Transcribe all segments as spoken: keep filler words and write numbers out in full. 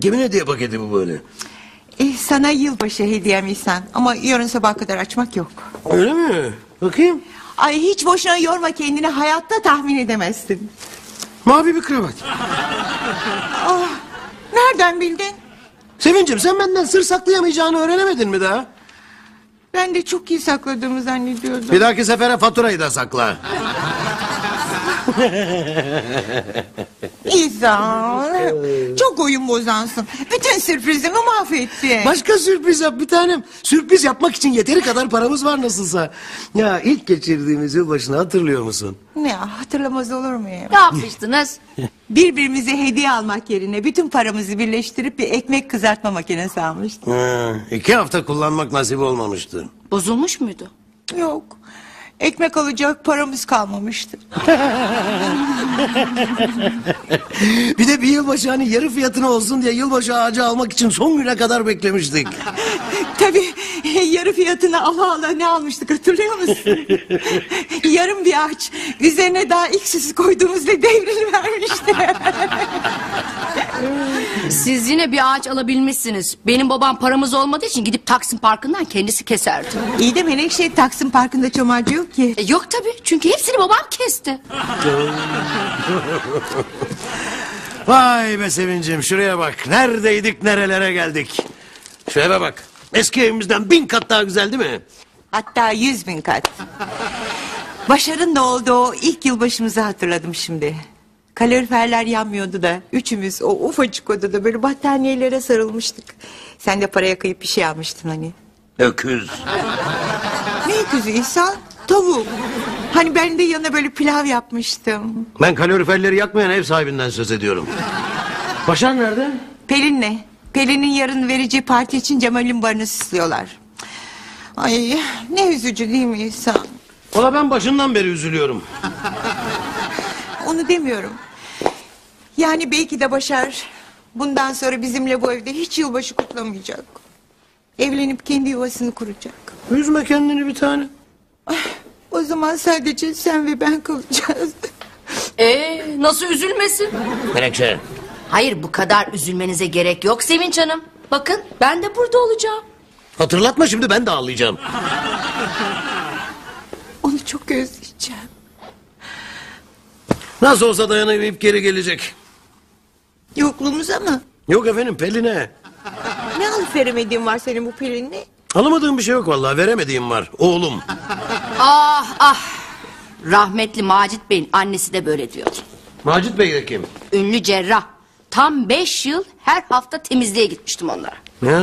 Kimin hediye paketi bu böyle? E, sana yılbaşı hediyem İhsan. Ama yarın sabah kadar açmak yok. Öyle mi? Bakayım. Ay hiç boşuna yorma kendini. Hayatta tahmin edemezsin. Mavi bir kravat. Ah, nereden bildin? Sevincim, sen benden sır saklayamayacağını öğrenemedin mi daha? Ben de çok iyi sakladığımı zannediyordum. Bir dahaki sefere faturayı da sakla. İhsan, çok oyun bozansın. Bütün sürprizimi mahvettin. Başka sürpriz yap bir tanem. Sürpriz yapmak için yeteri kadar paramız var nasılsa. Ya ilk geçirdiğimiz yılbaşını hatırlıyor musun? Ya hatırlamaz olur muyum? Ne yapmıştınız? Birbirimize hediye almak yerine bütün paramızı birleştirip bir ekmek kızartma makinesi almıştık. Ha, iki hafta kullanmak nasip olmamıştı. Bozulmuş muydu? Yok. Ekmek alacak paramız kalmamıştı. Bir de bir yılbaşı hani yarı fiyatına olsun diye yılbaşı ağacı almak için son güne kadar beklemiştik. Tabii yarı fiyatına ala ala ne almıştık hatırlıyor musun? Yarım bir ağaç. Üzerine daha ilk süsü koyduğumuzda devrilivermişti. Siz yine bir ağaç alabilmişsiniz. Benim babam paramız olmadığı için gidip Taksim Parkı'ndan kendisi keserdi. İyi de Menekşe Taksim Parkı'nda çomacı yok ki. E, yok tabii. Çünkü hepsini babam kesti. Vay be Sevincim, şuraya bak. Neredeydik nerelere geldik. Şu eve bak. Eski evimizden bin kat daha güzel değil mi? Hatta yüz bin kat. Başar'ın da oldu o ilk yılbaşımızı hatırladım şimdi. Kaloriferler yanmıyordu da üçümüz o ufacık odada böyle battaniyelere sarılmıştık. Sen de paraya kıyıp bir şey almıştın hani. Öküz. Ne öküzü İhsan? Tavuk. Hani ben de yanına böyle pilav yapmıştım. Ben kaloriferleri yakmayan ev sahibinden söz ediyorum. Başar nerede? Pelin'le. Pelin'in yarın vereceği parti için Cemal'in barını süslüyorlar. Ay ne üzücü değil mi İhsan? Ola ben başından beri üzülüyorum. Onu demiyorum. Yani belki de Başar bundan sonra bizimle bu evde hiç yılbaşı kutlamayacak. Evlenip kendi yuvasını kuracak. Üzme kendini bir tane. Ay, o zaman sadece sen ve ben kalacağız. Ee, nasıl üzülmesin? Menekşe. Hayır, bu kadar üzülmenize gerek yok Sevinç Hanım. Bakın ben de burada olacağım. Hatırlatma şimdi, ben de ağlayacağım. Onu çok özleyeceğim. Nasıl olsa dayanamayıp geri gelecek. Yokluğumuza mı? Yok efendim, Pelin'e. Ne alıp veremediğin var senin bu Pelin'le? Alamadığım bir şey yok vallahi, veremediğim var oğlum. Ah ah. Rahmetli Macit Bey'in annesi de böyle diyor. Macit Bey de kim? Ünlü cerrah. Tam beş yıl her hafta temizliğe gitmiştim onlara. Ya,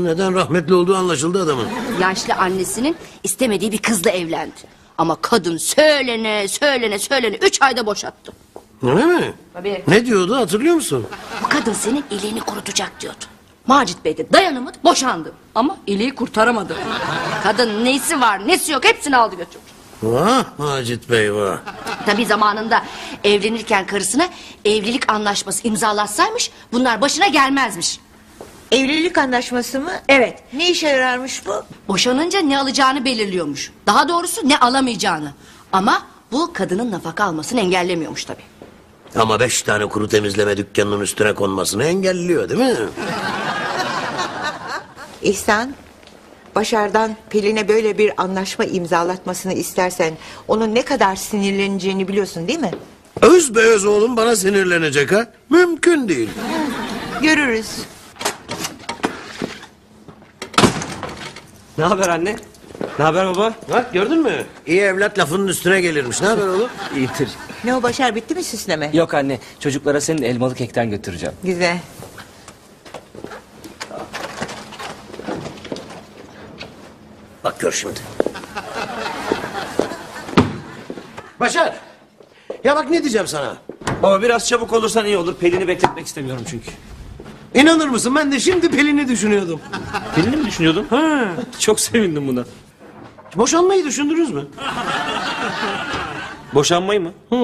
neden rahmetli olduğu anlaşıldı adamın. Yaşlı annesinin istemediği bir kızla evlendi. Ama kadın söylene söylene söylene üç ayda boşattı. Öyle mi? Tabii. Ne diyordu hatırlıyor musun? Bu kadın senin iliğini kurutacak diyordu. Macit Bey de dayanamadı, boşandı. Ama iliği kurtaramadı. Kadın nesi var nesi yok hepsini aldı götürdü. Vah Macit Bey vah. Tabii zamanında evlenirken karısına evlilik anlaşması imzalatsaymış bunlar başına gelmezmiş. Evlilik anlaşması mı? Evet. Ne işe yararmış bu? Boşanınca ne alacağını belirliyormuş. Daha doğrusu ne alamayacağını. Ama bu kadının nafaka almasını engellemiyormuş tabii. Ama beş tane kuru temizleme dükkanının üstüne konmasını engelliyor değil mi? İhsan, Başar'dan Pelin'e böyle bir anlaşma imzalatmasını istersen onun ne kadar sinirleneceğini biliyorsun değil mi? Öz be öz oğlum bana sinirlenecek ha? Mümkün değil. Görürüz. Ne haber anne? Ne haber baba? Bak gördün mü? İyi evlat lafının üstüne gelirmiş. Ne haber oğlum? İyidir. Ne o Başar, bitti mi süsleme? Yok anne, çocuklara senin elmalı kekten götüreceğim. Güzel. Bak gör şimdi. Başar! Ya bak ne diyeceğim sana? Baba biraz çabuk olursan iyi olur. Pelin'i bekletmek istemiyorum çünkü. İnanır mısın? Ben de şimdi Pelin'i düşünüyordum. Pelin'i mi düşünüyordun? Ha, çok sevindim buna. Boşanmayı düşündünüz mü? Boşanmayı mı? Hı.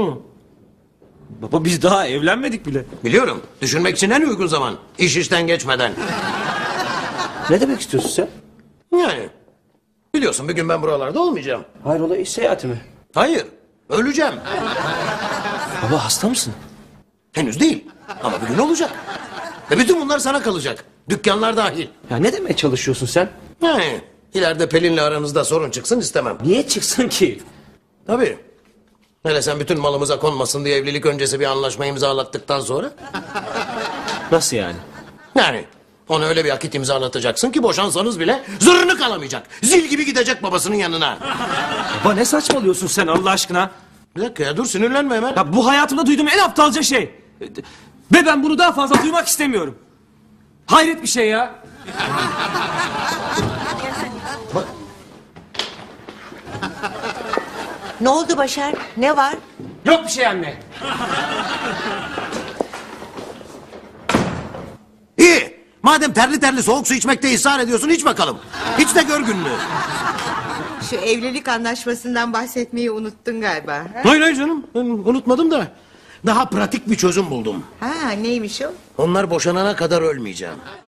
Baba biz daha evlenmedik bile. Biliyorum. Düşünmek için en uygun zaman. İş işten geçmeden. Ne demek istiyorsun sen? Yani. Biliyorsun bir gün ben buralarda olmayacağım. Hayrola, iş seyahati mi? Hayır. Öleceğim. Baba hasta mısın? Henüz değil. Ama bugün olacak. Ve bütün bunlar sana kalacak. Dükkanlar dahil. Ya ne demeye çalışıyorsun sen? Yani ileride Pelin'le aranızda sorun çıksın istemem. Niye çıksın ki? Tabii. Hele sen bütün malımıza konmasın diye evlilik öncesi bir anlaşma imzalattıktan sonra. Nasıl yani? Yani ona öyle bir akit imzalatacaksın ki boşansanız bile zırnık alamayacak. Zil gibi gidecek babasının yanına. Baba ne saçmalıyorsun sen Allah aşkına? Bir dakika ya, dur sinirlenme hemen. Ya bu hayatımda duyduğum en aptalca şey. Ve ben bunu daha fazla duymak istemiyorum. Hayret bir şey ya. Ne oldu Başar? Ne var? Yok bir şey anne. İyi. Madem terli terli soğuk su içmekte ısrar ediyorsun, iç bakalım. İç de gör gününü. Şu evlilik anlaşmasından bahsetmeyi unuttun galiba. He? Hayır hayır canım. Ben unutmadım da. Daha pratik bir çözüm buldum. Ha, neymiş o? Onlar boşanana kadar ölmeyeceğim.